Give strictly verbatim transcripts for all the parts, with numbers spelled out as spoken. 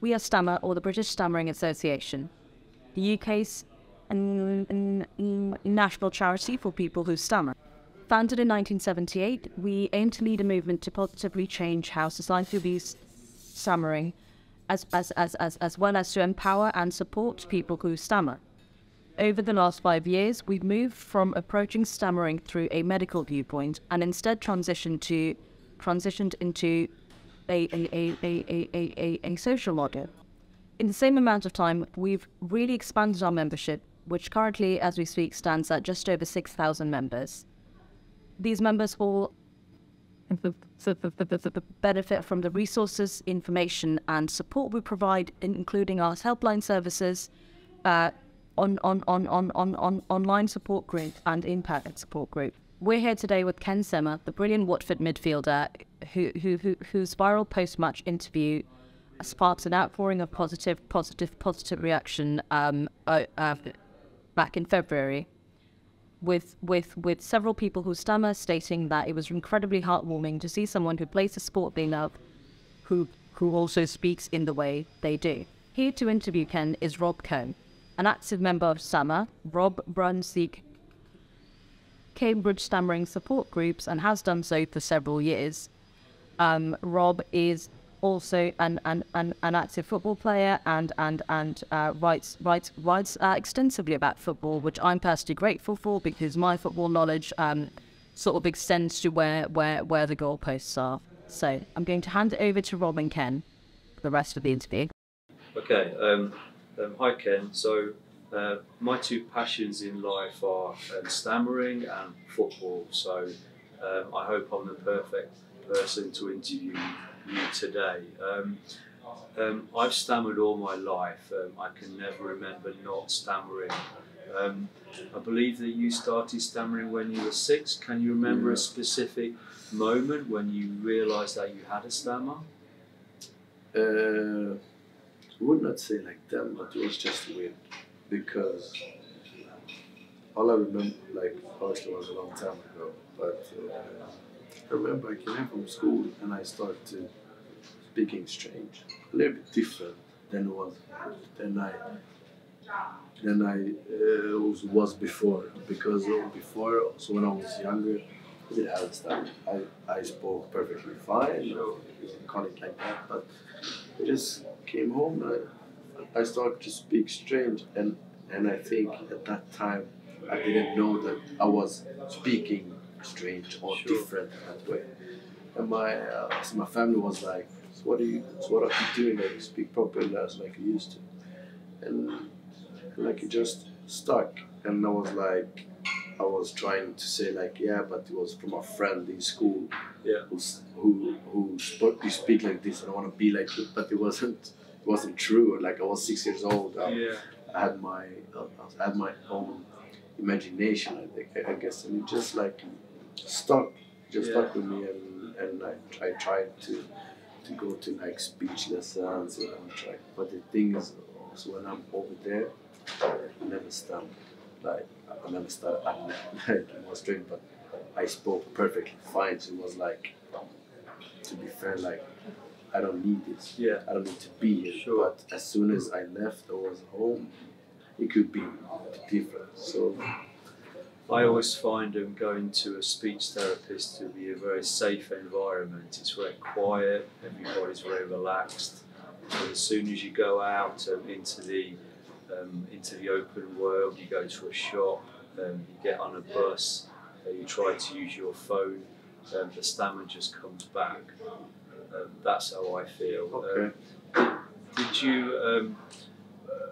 We are STAMMA, or the British Stammering Association, the U K's national charity for people who stammer. Founded in nineteen seventy-eight, we aim to lead a movement to positively change how society views stammering, as, as, as, as, as well as to empower and support people who stammer. Over the last five years, we've moved from approaching stammering through a medical viewpoint and instead transitioned to transitioned into a, a, a, a, a, a, a social model. In the same amount of time, we've really expanded our membership, which currently, as we speak, stands at just over six thousand members. These members all benefit from the resources, information and support we provide, including our helpline services, uh, on, on, on, on, on, on online support group and in-person support group. We're here today with Ken Sema, the brilliant Watford midfielder, who, who, who, whose viral post-match interview sparked an outpouring of positive, positive, positive reaction um, uh, uh, back in February, with with with several people who stammer stating that it was incredibly heartwarming to see someone who plays a sport they love, who who also speaks in the way they do. Here to interview Ken is Rob Coe, an active member of STAMMA. Rob Brunsik Cambridge Stammering Support Groups and has done so for several years. Um, Rob is also an, an, an, an active football player and, and, and uh, writes, writes, writes uh, extensively about football, which I'm personally grateful for because my football knowledge um, sort of extends to where, where, where the goalposts are. So I'm going to hand it over to Rob and Ken for the rest of the interview. Okay, um, um, hi Ken. So Uh, my two passions in life are um, stammering and football, so um, I hope I'm the perfect person to interview you today. Um, um, I've stammered all my life. Um, I can never remember not stammering. Um, I believe that you started stammering when you were six. Can you remember a specific moment when you realised that you had a stammer? Uh, I would not say like that, but it was just weird. Because all I remember, like, partially was a long time ago, but uh, I remember I came home from school and I started speaking strange, a little bit different than what than I than I uh, was, was before. Because before, also when I was younger, I didn't have a stammer. I I spoke perfectly fine, you know, call it like that. But I just came home and I, I started to speak strange, and, and I think at that time I didn't know that I was speaking strange or sure. different that way. And my uh, so my family was like, so what are you, so what are you doing that you speak properly as like you used to? And, and like it just stuck, and I was like, I was trying to say like, yeah, but it was from a friend in school yeah. who, who, who spoke, you speak like this and I want to be like it, but it wasn't. wasn't true. Like I was six years old. I, yeah. I had my I had my own imagination, I think, I guess, and it just like stuck, just yeah. stuck with me, and, and I, I tried to to go to like speech lessons, and I tried. But the thing is, also when I'm over there, I never stammered. Like I never started. I never, like, it was strange, but I spoke perfectly fine. So it was like, to be fair, like. I don't need this. Yeah. I don't need to be here. Sure. But as soon as I left or was home, it could be different. So I always find um, going to a speech therapist to be a very safe environment. It's very quiet. Everybody's very relaxed. And as soon as you go out um, into the um, into the open world, you go to a shop, um, you get on a bus, uh, you try to use your phone, um, the stammer just comes back. Um, that's how I feel. Okay. Um, did, did you, um,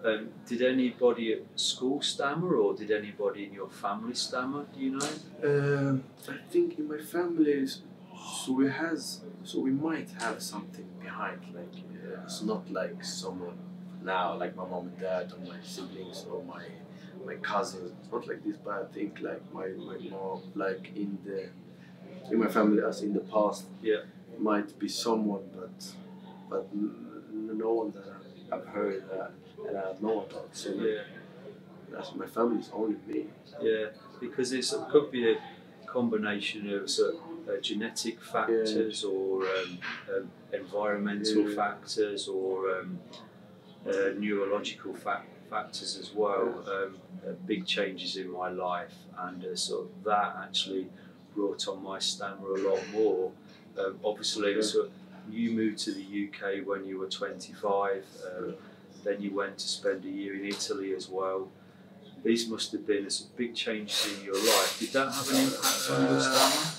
um, did anybody at school stammer, or did anybody in your family stammer? Do you know? Um, I think in my family, so we has, so we might have something behind. Like uh, it's not like someone now, like my mom and dad, or my siblings, or my my cousins. Not like this, but I think like my my mom, like in the in my family, as in the past. Yeah. Might be someone, but but no one that I've heard that and I know about. So yeah. that's my family's only me. Yeah, because it's, it could be a combination of so uh, genetic factors, yeah, or um, um, environmental, yeah, factors, or um, uh, neurological fa factors as well. Yeah. Um, uh, big changes in my life, and uh, sort of that actually brought on my stammer a lot more. Um, obviously, yeah, so you moved to the U K when you were twenty-five. Um, yeah. Then you went to spend a year in Italy as well. These must have been some big changes in your life. Did that have an impact on your stamina?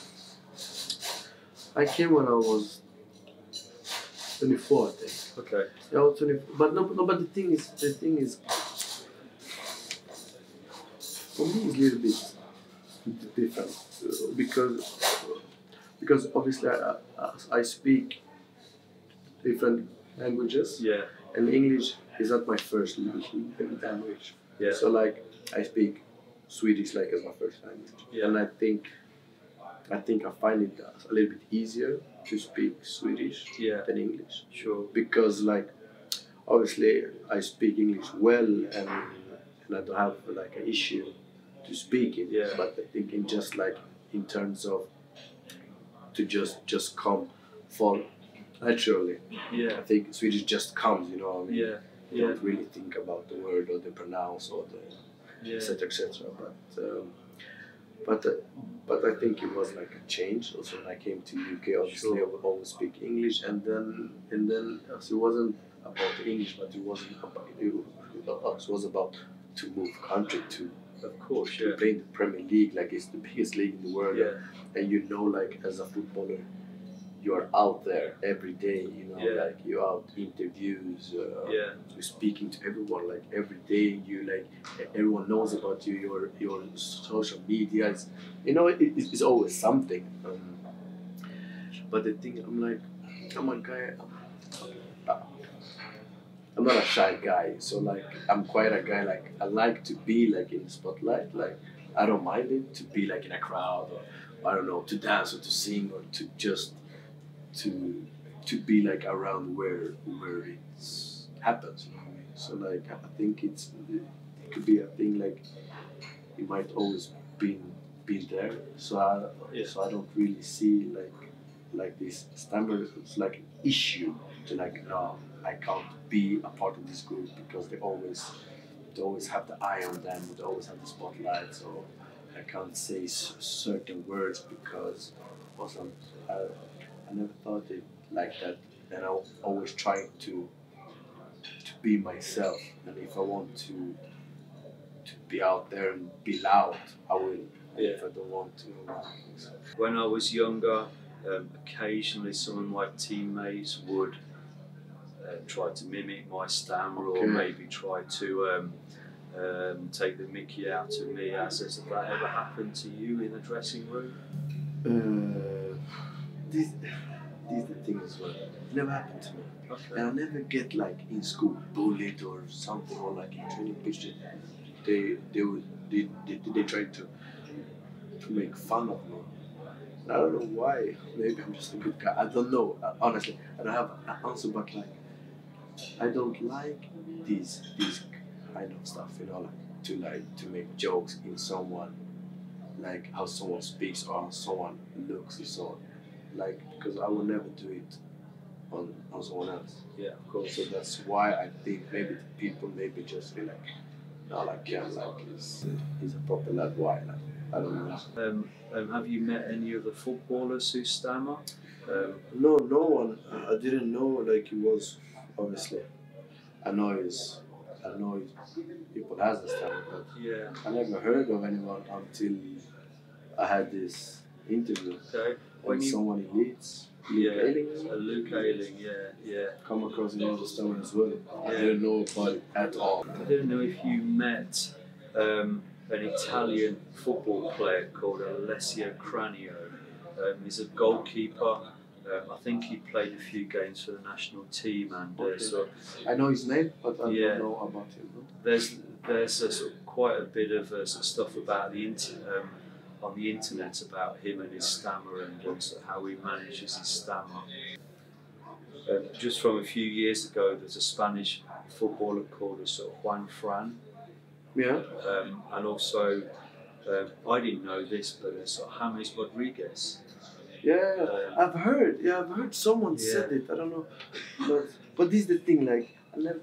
I came when I was twenty-four, I think. Okay. Yeah, I was twenty-four. But no, no. But the thing is, the thing is, for me, it's a little bit different uh, because because obviously I, I, I speak different languages. Yeah. And English is not my first language. Yeah. So like I speak Swedish like as my first language, yeah, and I think I think I find it a little bit easier to speak Swedish, yeah, than English. Sure. Because like obviously I speak English well, and and I don't have like an issue to speak it. Yeah. But I think in just like in terms of to just just come for naturally. Yeah. I think Swedish just comes, you know what I mean? Yeah. You, yeah, don't really think about the word or the pronounce or the et cetera, yeah, et cetera. But um, but uh, but I think it was like a change. Also, when I came to U K, obviously, sure, I would always speak English, and then and then it wasn't about the English, but it wasn't about it. It was about to move country to, of course, to, yeah, play in the Premier League, like it's the biggest league in the world, yeah, and you know, like as a footballer, you are out there every day, you know, yeah, like you're out interviews, uh, yeah, you're speaking to everyone, like every day you like, everyone knows about you, your your social media, it's, you know, it, it's always something. Um, but the thing, I'm like, I'm a guy, I'm not a shy guy, so like, I'm quite a guy, like, I like to be like in the spotlight, like, I don't mind it to be like in a crowd, or I don't know, to dance or to sing or to just, to to be like around where where it happens, you know what I mean? So like I think it's it could be a thing like it might always be be there. So I, yeah, so I don't really see like like this stammer. It's like an issue to like no, I can't be a part of this group because they always they always have the eye on them. They always have the spotlight. So I can't say certain words because or some. Uh, I never thought it like that, and I always try to to be myself. And if I want to to be out there and be loud, I will. Yeah. If I don't want to. When I was younger, um, occasionally some of my teammates would uh, try to mimic my stammer, okay, or maybe try to um, um, take the mickey out of me. As has that ever happened to you in the dressing room? Uh, This, this the thing as well. It never happened to me, okay, and I never get like in school bullied or something, or like in training pitch. They they would they they, they try to to make fun of me. And I don't know why. Maybe I'm just a good guy. I don't know. Honestly, I don't have an answer. But like, I don't like these these kind of stuff. You know, like to like to make jokes in someone, like how someone speaks or how someone looks, or so. Like, because I will never do it on, on someone else. Yeah, of course. So that's why I think maybe the people maybe just feel like, no, like, yeah, like, he's, he's a proper lad, why? Like, I don't know. Um, um, have you met any of the footballers who stammer? Um, no, no one. I didn't know, like, he was, obviously. I know he's, I know he's, people has the stammer, but yeah, I never heard of anyone until I had this interview. Okay. When you, someone in Leeds, Luke, yeah, Ayling, uh, Luke Ayling, yeah, yeah. Come across another stammer as well. Yeah. I didn't know about it at all. I don't know if you met um, an Italian football player called Alessio Cranio. Um, he's a goalkeeper. Um, I think he played a few games for the national team, and uh, so I know his name, but I, yeah, don't know about him. No? There's there's a, sort of quite a bit of uh, sort of stuff about the inter. Um, on the internet about him and his stammer and how he manages his stammer. Um, just from a few years ago, there's a Spanish footballer called sort of Juan Fran. Yeah. Um, and also, um, I didn't know this, but there's sort of James Rodríguez. Yeah, yeah, I've heard. Yeah, I've heard someone yeah. said it. I don't know, but but this is the thing. Like I never.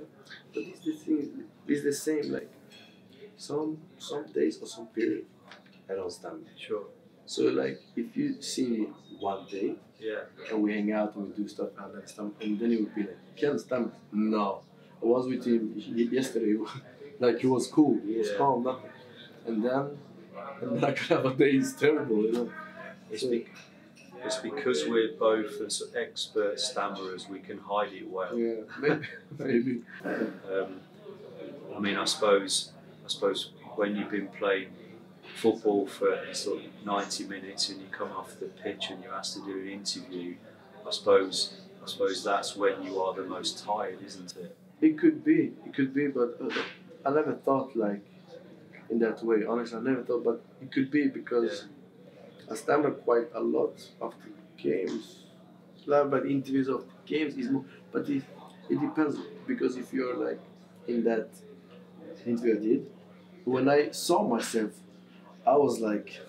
But this is the thing. It's the same. Like some some days or some period, I don't stamina. Sure. So like if you see me one day, yeah, and we hang out and we do stuff and I stamina, and then it would be like, can't stamina. No, I was with him yesterday. Like he was cool. He yeah. was calm. Nothing. And then and then I could have a day. It's terrible. You know. It's so, big. It's because we're both as expert stammerers, we can hide it well. Yeah, maybe. maybe. Um, I mean, I suppose, I suppose when you've been playing football for sort of ninety minutes and you come off the pitch and you're asked to do an interview, I suppose, I suppose that's when you are the most tired, isn't it? It could be. It could be, but uh, I never thought like in that way. Honestly, I never thought, but it could be because. Yeah. I stammer quite a lot after games, like, but interviews of games is more. But if it depends, because if you're like in that interview I did, when I saw myself, I was like,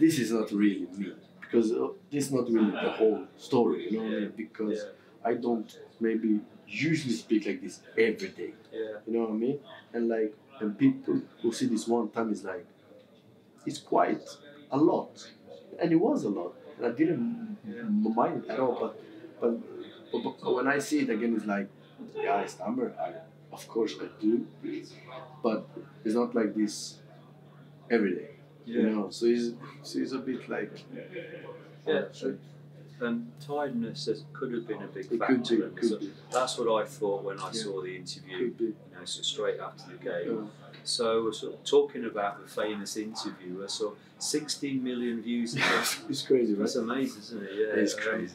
this is not really me, because uh, this is not really the whole story, you know what yeah. I mean? Because yeah. I don't maybe usually speak like this every day, yeah. you know what I mean? And like, and people who see this one time is like, it's quite. A lot, and it was a lot, and I didn't yeah. mind it at all. But, but but but when I see it again, it's like, yeah, I stammer. I, of course I do, but it's not like this every day, yeah. you know. So it's so it's a bit like yeah. Like, and tiredness could have been a big it factor. Could be, could so be. That's what I thought when I yeah. saw the interview. You know, so straight after the game. Yeah. So we're sort of talking about the famous interviewer. So sixteen million views. It's crazy, right? That's amazing, isn't it? Yeah, it's crazy.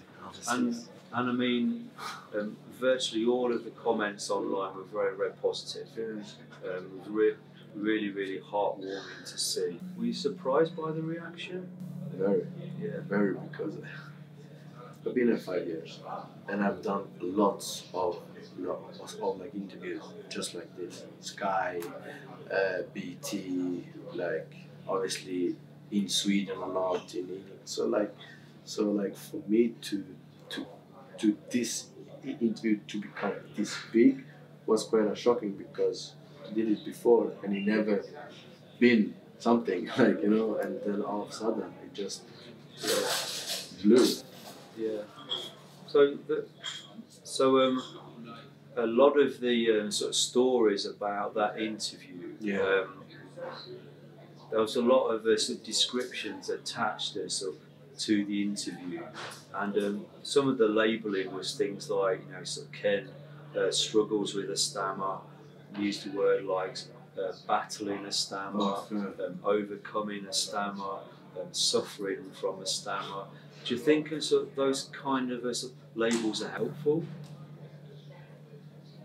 And and I mean, um, virtually all of the comments online were very, very positive. Yeah. Um, it was re really, really heartwarming to see. Were you surprised by the reaction? Very, yeah, very, because I've been there five years, and I've done lots of lots of like interviews just like this. Sky, uh, B T, like obviously in Sweden or not in England. So like, so like for me to to to this interview to become this big was quite a shocking, because I did it before and it never been something like, you know, and then all of a sudden it just yeah, blew. Yeah. So, the, so um, a lot of the um, sort of stories about that interview. Yeah. Um, there was a lot of uh, sort of descriptions attached uh, sort of, to the interview, and um, some of the labelling was things like, you know, sort of Ken uh, struggles with a stammer, used the word like uh, battling a stammer, oh, yeah. um, overcoming a stammer, um, suffering from a stammer. Do you think so, those kind of uh, labels are helpful?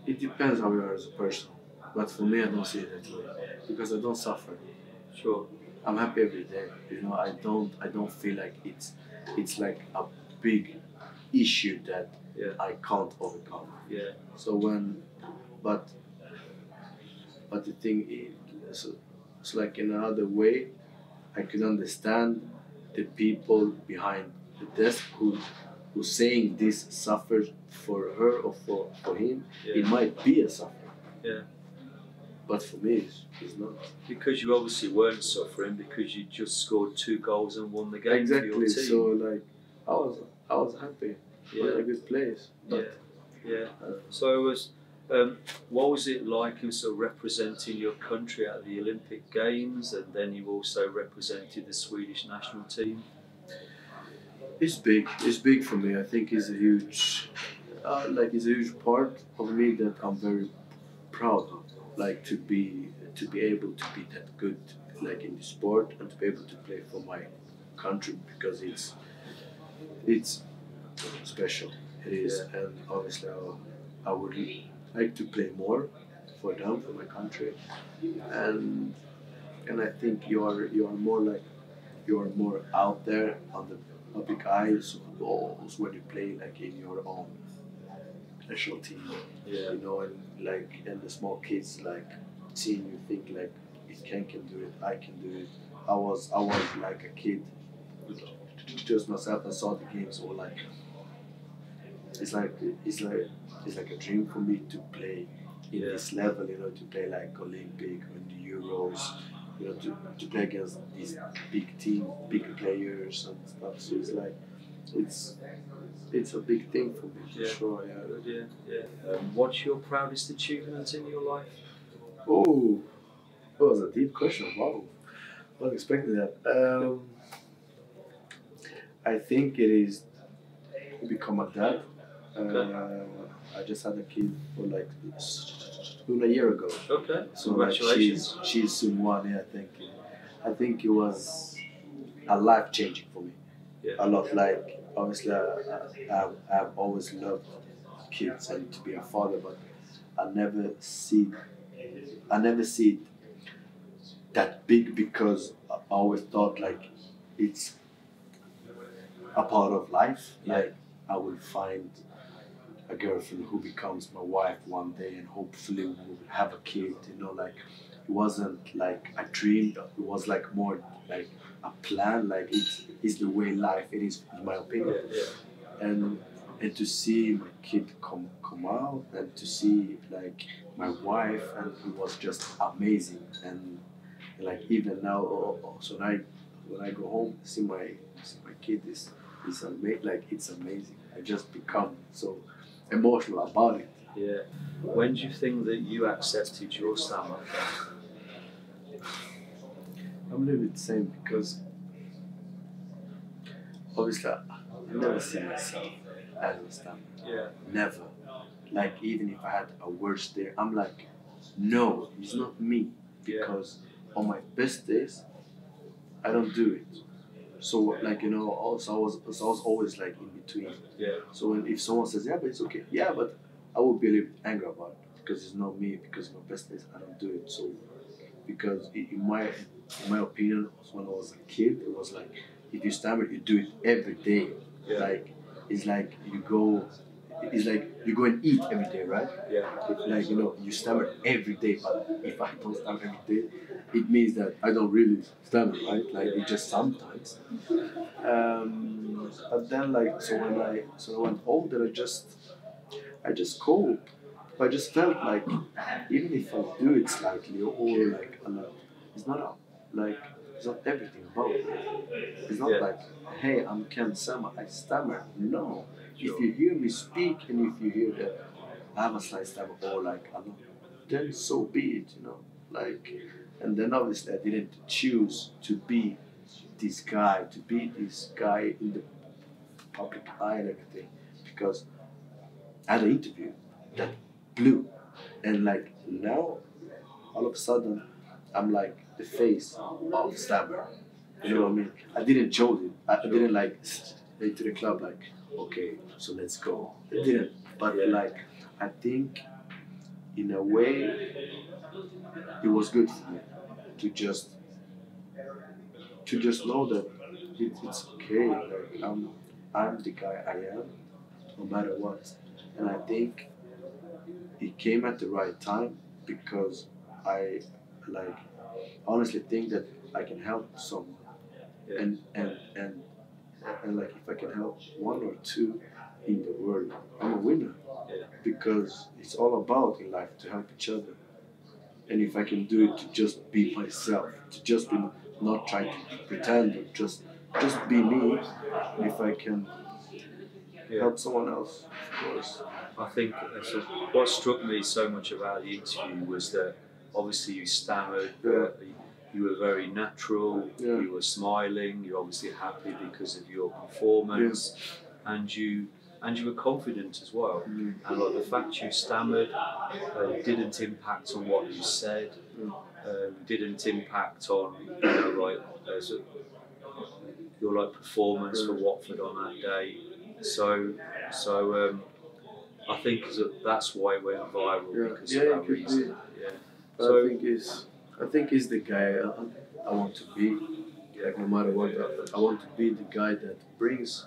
It depends how you are as a person, but for me I don't see it that way, because I don't suffer. Sure. I'm happy every day, you know. I don't I don't feel like it's it's like a big issue that yeah. I can't overcome. Yeah. So when, but but the thing is, so it's like in another way, I could understand the people behind the desk who who's saying this suffers for her or for, for him, yeah. it might be a suffering. Yeah. But for me, it's, it's not. Because you obviously weren't suffering, because you just scored two goals and won the game. Exactly. For your team. So like, I was I was happy. Yeah. I was in a good place. But yeah. Yeah. Uh, so it was. Um, what was it like in sort of representing your country at the Olympic Games, and then you also represented the Swedish national team? It's big. It's big for me. I think it's a huge, uh, like it's a huge part of me that I'm very proud of. Like to be, to be able to be that good, like in the sport, and to be able to play for my country, because it's, it's special. It is, yeah. And obviously I, I would. like to play more for them, for my country, and and I think you are you are more like you are more out there on the public eye, so when you play like in your own national team, yeah. you know, and like and the small kids like seeing you think like Ken can do it, I can do it. I was I was like a kid just myself, I saw the game, so like it's like it's like it's like a dream for me to play in yeah. this level, you know, to play like Olympic and the Euros, you know, to, to play against these big team, big players and stuff. So it's like it's it's a big thing for me for yeah. sure. Yeah. Yeah. yeah. Um, what's your proudest achievement in your life? Oh, that was a deep question. Wow, not expecting that. Um, I think it is become a dad. Okay. Uh, I just had a kid for like a year ago. Okay. So congratulations. Like she's she's soon one. Yeah, thank you. I think it was a life changing for me. Yeah. A lot. Like obviously, I, I I've always loved kids and to be a father, but I never see I never see it that big because I always thought like it's a part of life. Yeah. Like I will find a girlfriend who becomes my wife one day, and hopefully we will have a kid. You know, like it wasn't like a dream. It was like more like a plan. Like it's it's the way life it is, in my opinion. Yeah, yeah. And and to see my kid come come out, and to see like my wife, and it was just amazing. And like even now, also when I when I go home, see my see my kid is. It's amazing. Like it's amazing. I just become so emotional about it. Yeah. When do you think that you accepted your stammer? I'm a little bit the same because obviously I never see myself as a stammer. Yeah. Never. Like even if I had a worst day, I'm like, no, it's not me. Because yeah. on my best days, I don't do it. So like you know, also I was, so I was always like in between. Yeah. So when, if someone says, yeah, but it's okay, yeah, but I would be a little angry about it because it's not me. Because my best days, I don't do it. So because in my in my opinion, when I was a kid, it was like if you stammer, you do it every day. Yeah. Like it's like you go, it's like you go and eat every day, right? Yeah. It, like you know, you stammer every day. But if I don't stammer every day, it means that I don't really stammer, right? Like yeah. it just sometimes. Um, but then, like, so when I so when I went older, I just I just cope. I just felt like even if I do it slightly or like a lot, it's not a, like it's not everything about it. It's not yeah. like hey, I'm Ken Sema, I stammer. No, sure. If you hear me speak and if you hear that I have a slight stammer or like a lot, then so be it, you know, like. And then obviously I didn't choose to be this guy, to be this guy in the public eye and everything, because I had an interview that blew. And like now, all of a sudden, I'm like the face of Stammer. You know what I mean? I didn't jolt it. I didn't like go to the club like, okay, so let's go. I didn't. But like, I think in a way, it was good for me to just to just know that it, it's okay. Like I'm I'm the guy I am, no matter what. And I think it came at the right time because I like honestly think that I can help someone. And and and, and like if I can help one or two in the world, I'm a winner. Because it's all about in life to help each other. And if I can do it to just be myself, to just be not try to pretend, or just just be me, and if I can yeah. help someone else, of course. I think so what struck me so much about the interview was that obviously you stammered, yeah. you were very natural, yeah. you were smiling, you're obviously happy because of your performance, yeah. and you. And you were confident as well. Mm. And like the fact you stammered uh, didn't impact on what you said, mm. um, didn't impact on you know, like, uh, your like performance for Watford on that day. So, so um, I think that's why it went viral yeah. because yeah, of that reason. Yeah. So I think it's I think it's the guy I, I want to be. Like no matter what, I, I want to be the guy that brings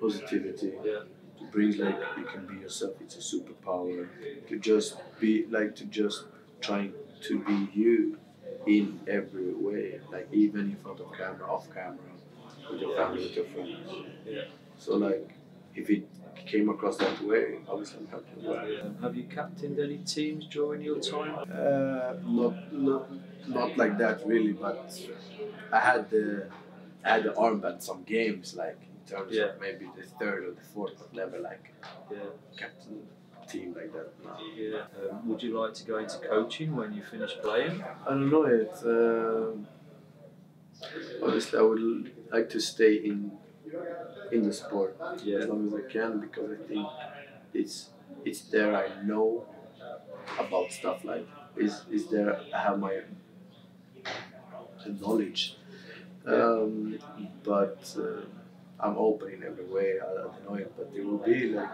positivity, yeah. to bring like you can be yourself. It's a superpower. To just be like to just trying to be you in every way. Like even in front of camera, off camera, with your yeah, family, with your friends. Yeah. So like, if it came across that way, obviously it happened. Yeah, yeah. Have you captained any teams during your time? Uh, not, not, not like that really, but I had the, I had the armband some games, like in terms yeah. of maybe the third or the fourth, but never like yeah. captain team like that. No. Yeah. Um, would you like to go into coaching when you finish playing? I don't know yet. Um, obviously, I would like to stay in in the sport yeah. as long as I can, because I think it's it's there I know about stuff, like is is there I have my knowledge. Yeah. Um, but uh, I'm open in every way. I don't know it, but it will be like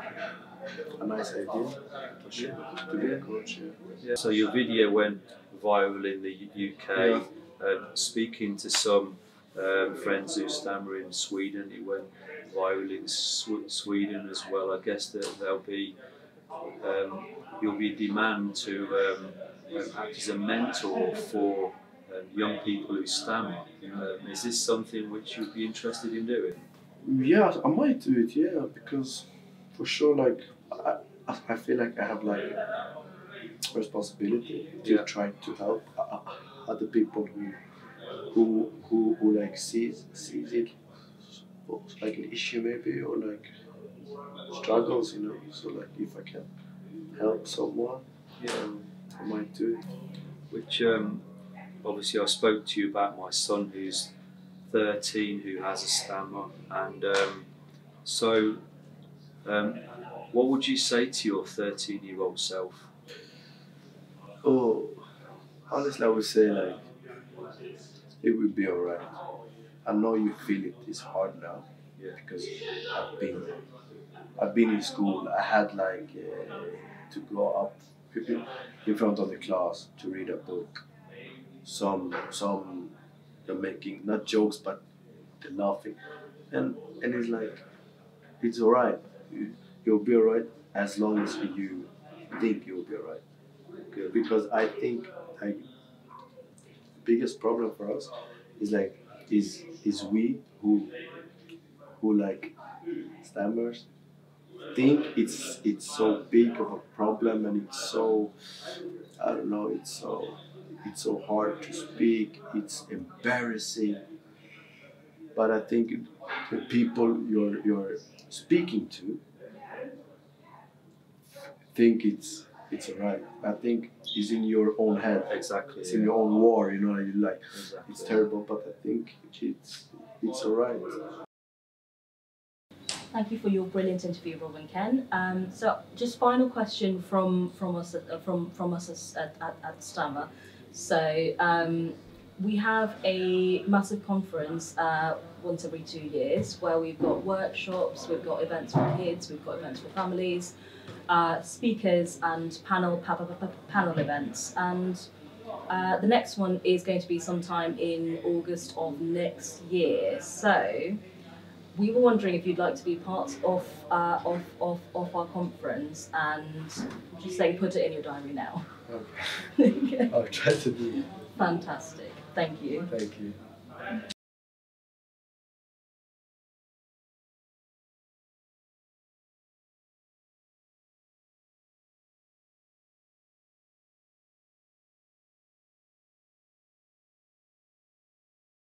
a nice idea for sure yeah. to be a coach. Yeah. So your video went viral in the U K. Yeah. Um, speaking to some um, friends who stammer in Sweden, it went viral in Sw Sweden as well. I guess that there'll be um, you'll be demand to um, act as a mentor for um, young people who stammer. Um, is this something which you'd be interested in doing? Yeah, I might do it. Yeah, because for sure, like I, I feel like I have like responsibility to yeah. try to help other people who, who, who, who like sees sees it like an issue maybe, or like struggles, you know. So like if I can help someone, yeah, um, I might do it. Which um, obviously I spoke to you about my son who's thirteen, who has a stammer, and um, so um, what would you say to your thirteen-year-old self? Oh. Honestly, I would say like it will be alright. I know you feel it. It's hard now yeah. because I've been, I've been in school. I had like uh, to go up in front of the class to read a book. Some, some, they're making not jokes but they're laughing, and and it's like it's alright. You, you'll be alright as long as you think you'll be alright. Okay. Because I think. Like, the biggest problem for us is like is is we who who like stammers think it's it's so big of a problem, and it's so I don't know it's so it's so hard to speak, it's embarrassing. But I think the people you're you're speaking to think it's it's alright. I think it's in your own head. Exactly. It's yeah. in your own war, you know, you like exactly. it's terrible, but I think it's it's alright. Thank you for your brilliant interview, Rob and Ken. Um, so just final question from from us at, from from us at at, at STAMMA. So um, we have a massive conference uh, once every two years where we've got workshops, we've got events for kids, we've got events for families. Uh, speakers and panel pa pa pa panel events, and uh, the next one is going to be sometime in August of next year. So we were wondering if you'd like to be part of uh, of, of of our conference, and just saying put it in your diary now. Okay. Okay. I'll try to do it. Fantastic. Thank you. Thank you.